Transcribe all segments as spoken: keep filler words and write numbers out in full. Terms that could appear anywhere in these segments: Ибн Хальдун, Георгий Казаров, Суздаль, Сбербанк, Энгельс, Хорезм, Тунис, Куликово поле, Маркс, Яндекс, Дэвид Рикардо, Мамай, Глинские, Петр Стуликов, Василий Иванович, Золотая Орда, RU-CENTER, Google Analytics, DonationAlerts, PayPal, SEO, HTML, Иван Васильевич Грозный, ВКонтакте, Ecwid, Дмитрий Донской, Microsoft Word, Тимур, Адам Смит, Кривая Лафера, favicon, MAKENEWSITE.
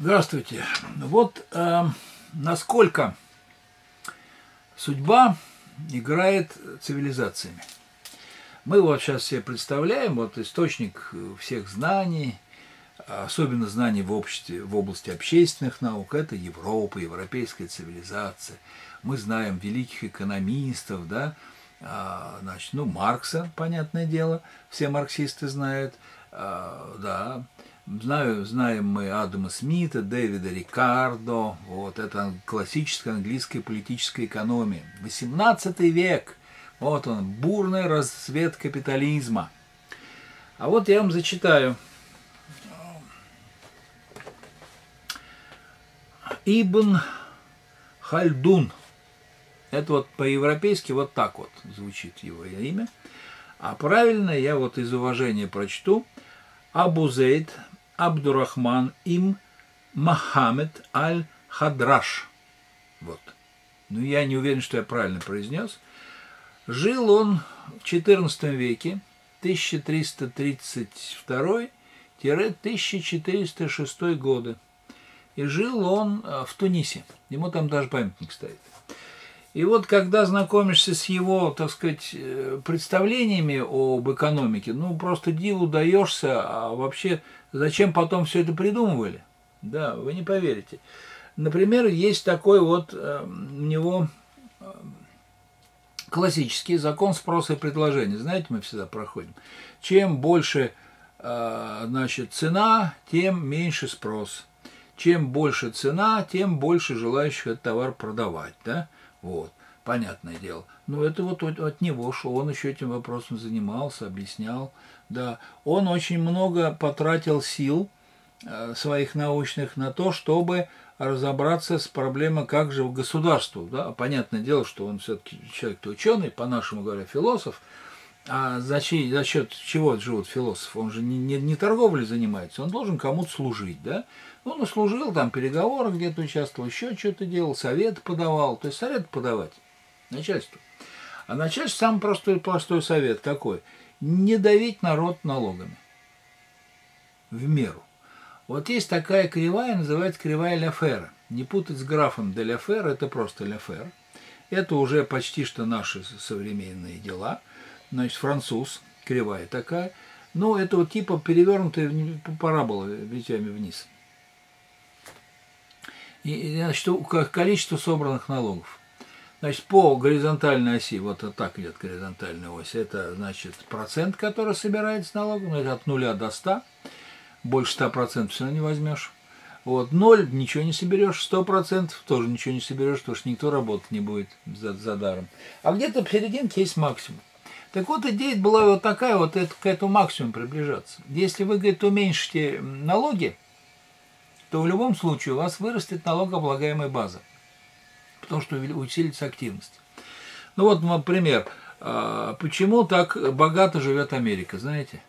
Здравствуйте. Вот э, насколько судьба играет цивилизациями. Мы вот сейчас себе представляем, вот источник всех знаний, особенно знаний в обществе, в области общественных наук, это Европа, европейская цивилизация. Мы знаем великих экономистов, да, а, значит, ну, Маркса, понятное дело, все марксисты знают, а, да. Знаем, знаем мы Адама Смита, Дэвида Рикардо, вот это классическая английская политическая экономия. восемнадцатый век, вот он, бурный расцвет капитализма. А вот я вам зачитаю. Ибн Хальдун, это вот по-европейски вот так вот звучит его имя, а правильно я вот из уважения прочту: Абу Зейд Абдуррахман ибн Мухаммед аль-Хадрами. Вот. Ну, я не уверен, что я правильно произнес. Жил он в четырнадцатом веке, тысяча триста тридцать второй — тысяча четыреста шестой годы. И жил он в Тунисе. Ему там даже памятник стоит. И вот, когда знакомишься с его, так сказать, представлениями об экономике, ну, просто диву даешься, а вообще, зачем потом все это придумывали? Да, вы не поверите. Например, есть такой вот э, у него э, классический закон спроса и предложения. Знаете, мы всегда проходим. Чем больше, э, значит, цена, тем меньше спрос. Чем больше цена, тем больше желающих этот товар продавать, да? Вот, понятное дело. Но это вот от него шло, он еще этим вопросом занимался, объяснял. Да, он очень много потратил сил своих научных на то, чтобы разобраться с проблемой, как же государству. Да? Понятное дело, что он все-таки человек-то ученый, по-нашему говоря, философ. А за счет, за счет чего живут философы? Он же не, не, не торговлей занимается, он должен кому-то служить, да? Он служил, там, переговоры где-то участвовал, еще что-то делал, совет подавал. То есть совет подавать начальству. А начальство самый простой, простой совет какой? Не давить народ налогами. В меру. Вот есть такая кривая, называется Кривая Лафера. Не путать с графом де Лафер, это просто Лафер. Это уже почти что наши современные дела. Значит, француз, кривая такая. Ну, это вот типа перевернутая парабола ветвями вниз. И, значит, количество собранных налогов. Значит, по горизонтальной оси, вот так идет горизонтальная ось, это, значит, процент, который собирается налогом, это от нуля до ста, больше ста процентов все равно не возьмешь. Вот, ноль ничего не соберешь, сто процентов тоже ничего не соберешь, потому что никто работать не будет за, за даром. А где-то в серединке есть максимум. Так вот, идея была вот такая, вот это, к этому максимуму приближаться. Если вы, говорит, уменьшите налоги, то в любом случае у вас вырастет налогооблагаемая база, потому что усилится активность. Ну вот, например, почему так богато живет Америка, знаете?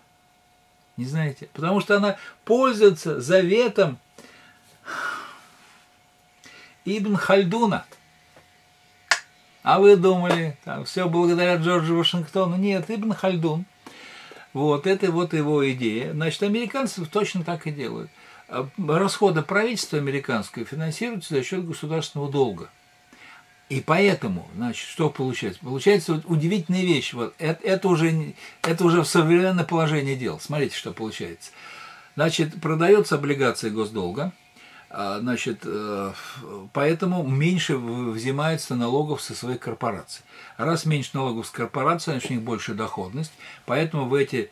Не знаете? Потому что она пользуется заветом Ибн Хальдуна. А вы думали, там, все благодаря Джорджу Вашингтону? Нет, Ибн Хальдун. Вот, это вот его идея. Значит, американцы точно так и делают. Расходы правительства американского финансируются за счет государственного долга. И поэтому, значит, что получается? Получается вот удивительная вещь. Вот это, это, уже, это уже в современное положение дел. Смотрите, что получается. Значит, продается облигации госдолга, значит, поэтому меньше взимается налогов со своих корпораций. Раз меньше налогов с корпораций, значит, у них больше доходность, поэтому в эти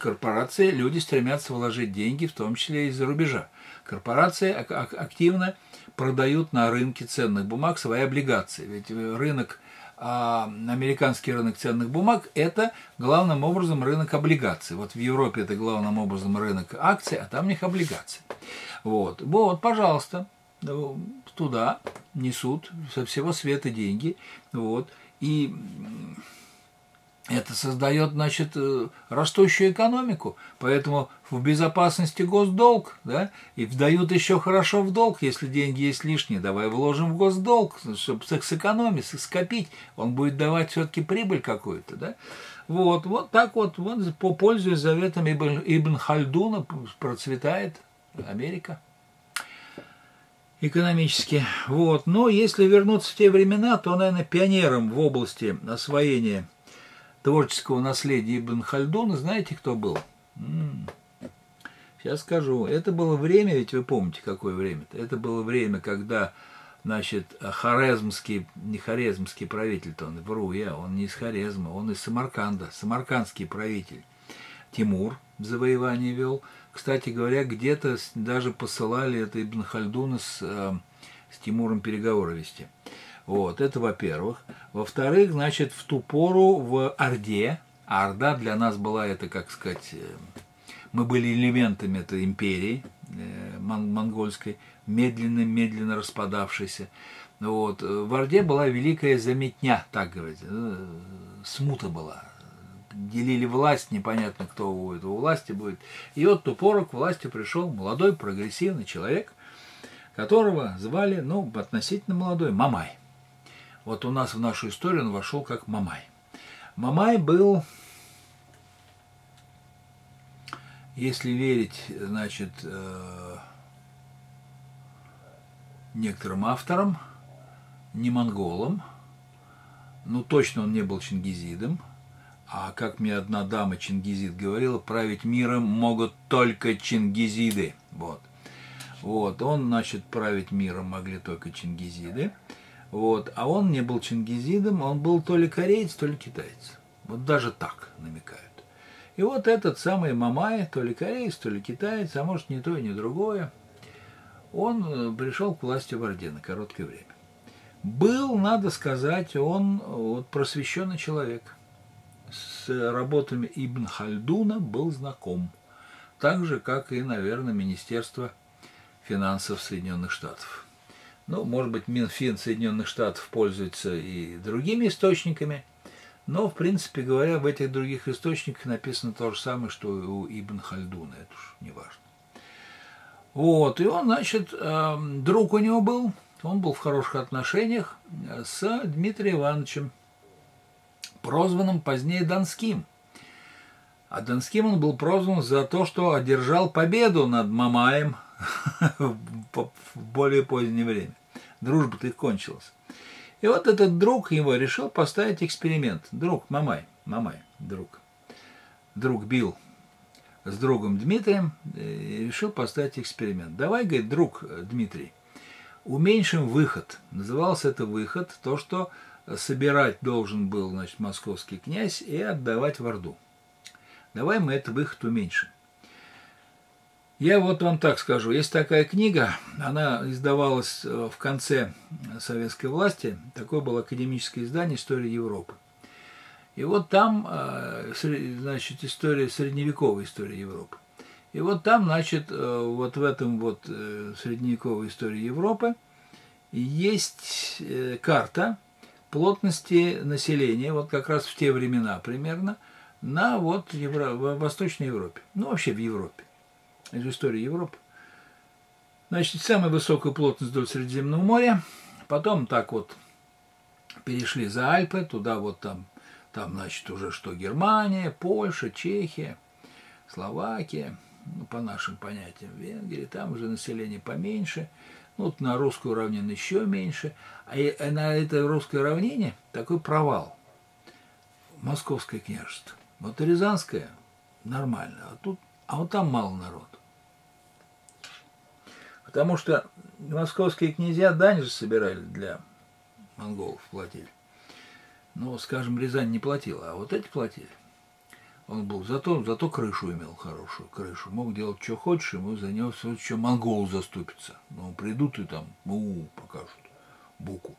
корпорации люди стремятся вложить деньги, в том числе из-за рубежа. Корпорации активно продают на рынке ценных бумаг свои облигации, ведь рынок, американский рынок ценных бумаг, это главным образом рынок облигаций. Вот в Европе это главным образом рынок акций, а там у них облигации. Вот, вот, пожалуйста, туда несут со всего света деньги, вот, и это создает, значит, растущую экономику, поэтому в безопасности госдолг, да, и вдают еще хорошо в долг, если деньги есть лишние, давай вложим в госдолг, чтобы их сэкономить, скопить, он будет давать все-таки прибыль какую-то, да. Вот, вот так вот, вот пользуясь заветом Ибн Хальдуна, процветает Америка. экономически. Вот. Но если вернуться в те времена, то, наверное, пионером в области освоения творческого наследия Ибн Хальдуна, знаете, кто был? Сейчас скажу. Это было время, ведь вы помните, какое время-то? Это было время, когда, значит, хорезмский, не хорезмский правитель-то он, вру я, он не из Хорезма, он из Самарканда, самаркандский правитель Тимур завоевание вел. Кстати говоря, где-то даже посылали это Ибн Хальдуна с, э, с Тимуром переговоры вести. Вот, это во-первых. Во-вторых, значит, в ту пору в Орде, а Орда для нас была, это, как сказать, мы были элементами этой империи э, мон монгольской, медленно-медленно распадавшейся. Вот. В Орде была великая заметня, так говорить, э, смута была. Делили власть, непонятно, кто у этого власти будет. И вот ту пору к власти пришел молодой прогрессивный человек, которого звали, ну, относительно молодой, Мамай. Вот у нас в нашу историю он вошел как Мамай. Мамай был, если верить, значит, некоторым авторам, не монголом, ну, точно он не был чингизидом. А как мне одна дама чингизид говорила, править миром могут только чингизиды. Вот, вот он, значит, править миром могли только чингизиды. Вот, а он не был чингизидом, он был то ли кореец, то ли китаец. Вот даже так намекают. И вот этот самый Мамай, то ли кореец, то ли китаец, а может ни то и ни другое, он пришел к власти в Орде на короткое время. Был, надо сказать, он вот, просвещенный человек. С работами Ибн Хальдуна был знаком, так же, как и, наверное, Министерство финансов Соединенных Штатов. Ну, может быть, Минфин Соединенных Штатов пользуется и другими источниками, но, в принципе говоря, в этих других источниках написано то же самое, что и у Ибн Хальдуна, это уж не важно. Вот, и он, значит, друг у него был, он был в хороших отношениях с Дмитрием Ивановичем, прозванным позднее Донским. А Донским он был прозван за то, что одержал победу над Мамаем в более позднее время. Дружба-то их кончилась. И вот этот друг его решил поставить эксперимент. Друг Мамай, Мамай, друг. Друг Бил с другом Дмитрием решил поставить эксперимент. Давай, говорит, друг Дмитрий, уменьшим выход. Назывался это выход, то, что собирать должен был, значит, московский князь и отдавать в Орду. Давай мы этот выход уменьшим. Я вот вам так скажу. Есть такая книга, она издавалась в конце советской власти. Такое было академическое издание «История Европы». И вот там, значит, история, средневековая история Европы. И вот там, значит, вот в этом вот средневековой истории Европы есть карта плотности населения, вот как раз в те времена примерно, на вот Евро... в Восточной Европе. Ну, вообще в Европе. Из истории Европы. Значит, самая высокая плотность вдоль Средиземного моря. Потом так вот перешли за Альпы, туда вот там, там, значит, уже что Германия, Польша, Чехия, Словакия, ну, по нашим понятиям, Венгрия, там уже население поменьше. Ну, вот на русскую равнину еще меньше. А на это русское равнине такой провал. Московское княжество. Вот Рязанское нормально, а тут, а вот там мало народу. Потому что московские князья дань же собирали для монголов, платили. Ну, скажем, Рязань не платила, а вот эти платили. Он был, зато, зато крышу имел хорошую, крышу. Мог делать, что хочешь, ему за него все еще монгол заступится. Ну, придут и там, у-у, покажут буку.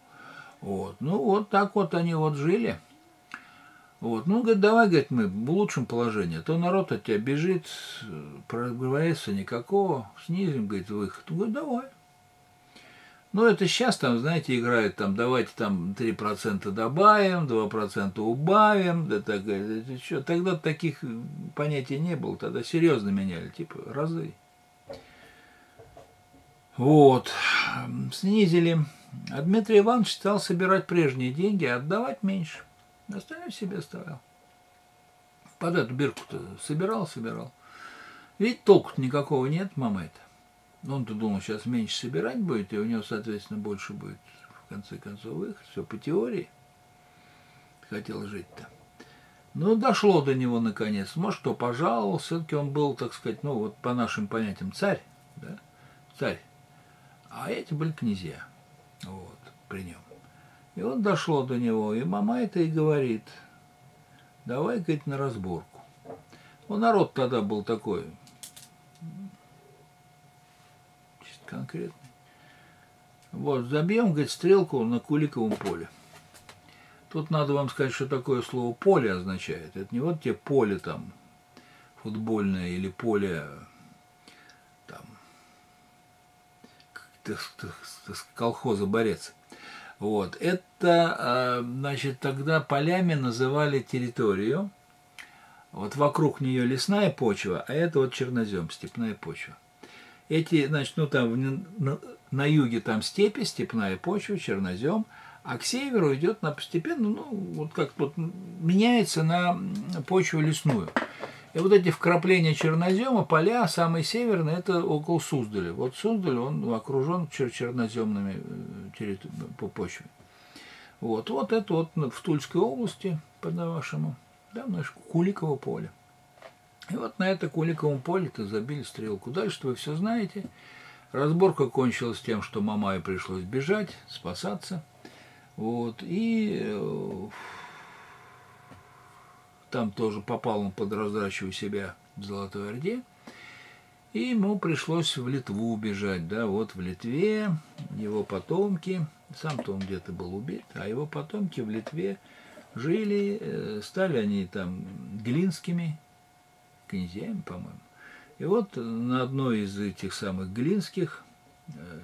Вот. Ну, вот так вот они вот жили. Вот. Ну, говорит, давай, говорит, мы в лучшем положении. То народ от тебя бежит, прогревается никакого, снизим, говорит, выход. Он говорит, давай. Ну, это сейчас там, знаете, играют там, давайте там три процента добавим, два процента убавим, да так, это что. Тогда таких понятий не было, тогда серьезно меняли, типа, разы. Вот, снизили. А Дмитрий Иванович стал собирать прежние деньги, а отдавать меньше. Остальное себе оставлял. Под эту бирку-то собирал, собирал. Ведь толку-то никакого нет, мама это. Ну, он-то думал, сейчас меньше собирать будет, и у него, соответственно, больше будет, в конце концов, выход. Все по теории. Хотел жить-то. Ну, дошло до него, наконец. Может, кто пожаловал. Все-таки он был, так сказать, ну, вот по нашим понятиям, царь. Да? Царь. А эти были князья. Вот, при нем. И он дошло до него. И Мамай-то и говорит, давай, говорит, на разборку. Ну, народ тогда был такой, чисто конкретный. Вот, забьем, говорит, стрелку на Куликовом поле. Тут надо вам сказать, что такое слово «поле» означает. Это не вот те поле там футбольное или поле там колхоза борец. Вот. Это, значит, тогда полями называли территорию. Вот вокруг нее лесная почва, а это вот чернозем, степная почва. Эти, значит, ну там на, на юге там степи, степная почва, чернозем. А к северу идет на постепенно, ну, вот как вот меняется на почву лесную. И вот эти вкрапления чернозема, поля, самые северные, это около Суздаля. Вот Суздаль, он окружен черноземными по почве. Вот, вот это вот в Тульской области, по-нашему, да, Куликово поле. И вот на это Куликовом поле-то забили стрелку. Дальше вы все знаете. Разборка кончилась тем, что Мамаю пришлось бежать, спасаться. Вот, и там тоже попал он под раздачу у себя в Золотой Орде, и ему пришлось в Литву бежать, да, вот в Литве его потомки, сам-то он где-то был убит, а его потомки в Литве жили, стали они там глинскими князьями, по-моему, и вот на одной из этих самых глинских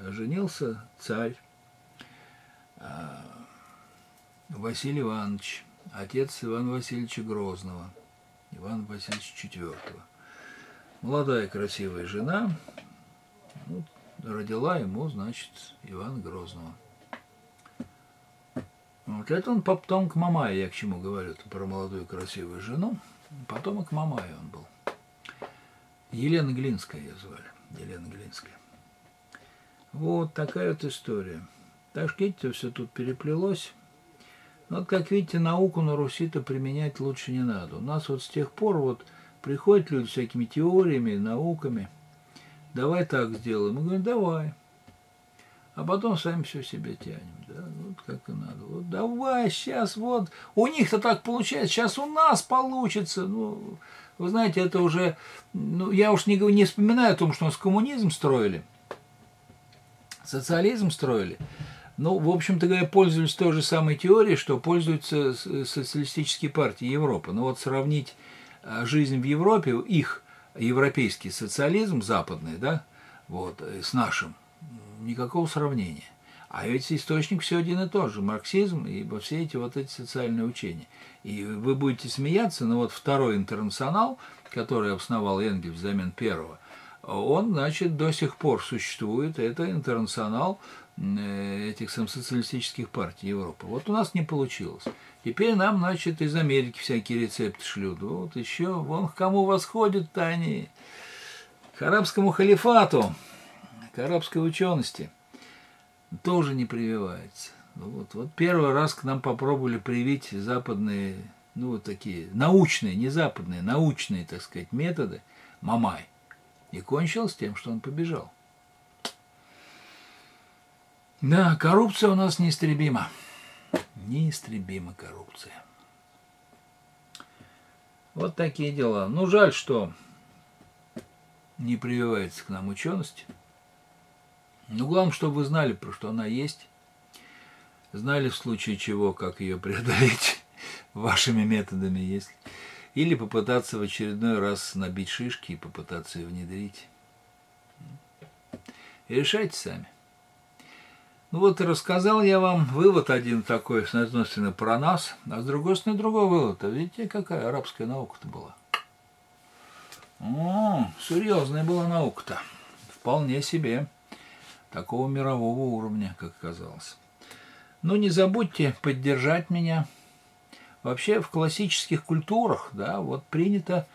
женился царь Василий Иванович, отец Ивана Васильевича Грозного, Ивана Васильевича четвёртого. Молодая красивая жена, ну, родила ему, значит, Ивана Грозного. Вот это он потом к Мамаю, я к чему говорю, про молодую красивую жену, потом и к Мамаю он был. Елена Глинская ее звали, Елена Глинская. Вот такая вот история. Так что все тут переплелось. Вот, как видите, науку на Руси-то применять лучше не надо. У нас вот с тех пор вот приходят люди с всякими теориями, науками. Давай так сделаем. Мы говорим, давай. А потом сами все себе тянем. Да? Вот как и надо. Вот давай, сейчас вот. У них-то так получается, сейчас у нас получится. Ну, вы знаете, это уже... Ну, я уж не, не вспоминаю о том, что у нас коммунизм строили. Социализм строили. Ну, в общем-то говоря, пользуются той же самой теорией, что пользуются социалистические партии Европы. Ну вот сравнить жизнь в Европе, их европейский социализм, западный, да, вот, с нашим, никакого сравнения. А ведь источник все один и тот же, марксизм и все эти вот эти социальные учения. И вы будете смеяться, но вот второй интернационал, который обосновал Энгельс взамен первого, он, значит, до сих пор существует, это интернационал этих сам социалистических партий Европы. Вот у нас не получилось. Теперь нам, значит, из Америки всякие рецепты шлют. Вот еще, вон к кому восходят-то они. К арабскому халифату, к арабской учености. Тоже не прививается. Вот, вот первый раз к нам попробовали привить западные, ну вот такие, научные, не западные, научные, так сказать, методы Мамай. И кончилось тем, что он побежал. Да, коррупция у нас неистребима. Неистребима коррупция. Вот такие дела. Ну, жаль, что не прививается к нам ученость. Но главное, чтобы вы знали, про что она есть. Знали, в случае чего, как ее преодолеть вашими методами, если... Или попытаться в очередной раз набить шишки и попытаться ее внедрить. И решайте сами. Ну вот и рассказал я вам вывод один такой, с одной стороны, про нас, а с другой стороны, другой вывод. А видите, какая арабская наука-то была? О, серьезная была наука-то. Вполне себе. Такого мирового уровня, как оказалось. Ну не забудьте поддержать меня. Вообще в классических культурах, да, вот принято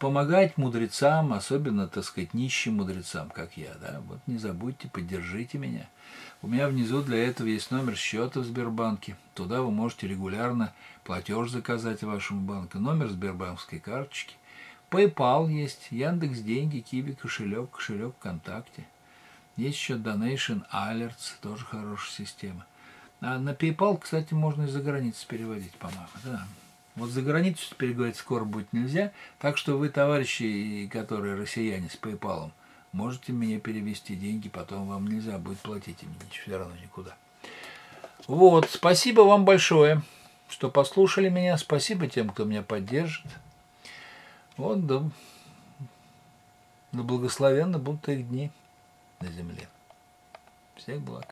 помогать мудрецам, особенно, так сказать, нищим мудрецам, как я, да, вот не забудьте, поддержите меня. У меня внизу для этого есть номер счета в Сбербанке, туда вы можете регулярно платеж заказать вашему банку, номер сбербанковской карточки, PayPal есть, Яндекс деньги, QIWI кошелек, кошелек ВКонтакте, есть еще Donation Alerts, тоже хорошая система. А на PayPal, кстати, можно и за границу переводить, по-моему, да. Вот за границу теперь, говорит, скоро будет нельзя. Так что вы, товарищи, которые россияне с PayPal, можете мне перевести деньги, потом вам нельзя будет платить им ничего, все равно никуда. Вот, спасибо вам большое, что послушали меня. Спасибо тем, кто меня поддержит. Вот, да, да благословенно будут их дни на земле. Всех благ.